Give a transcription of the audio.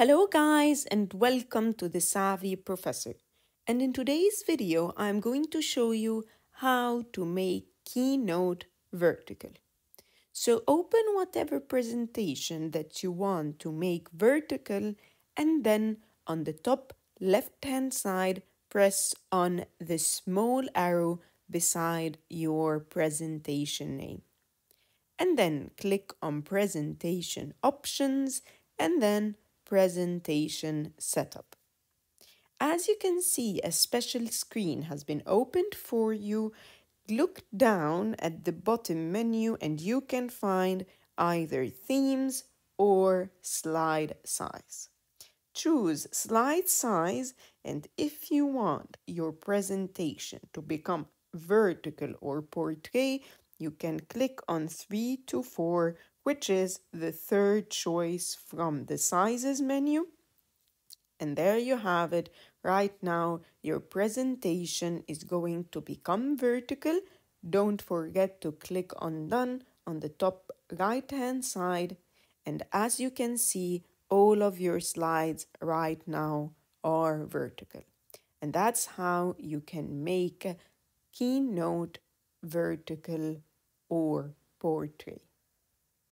Hello guys and welcome to The Savvy Professor, and in today's video I'm going to show you how to make Keynote vertical. So open whatever presentation that you want to make vertical, and then on the top left hand side press on the small arrow beside your presentation name, and then click on presentation options and then presentation setup. As you can see, a special screen has been opened for you. Look down at the bottom menu and you can find either themes or slide size. Choose slide size, and if you want your presentation to become vertical or portrait, you can click on 3 to 4, which is the third choice from the sizes menu. And there you have it. Right now, your presentation is going to become vertical. Don't forget to click on done on the top right-hand side. And as you can see, all of your slides right now are vertical. And that's how you can make Keynote vertical or portrait.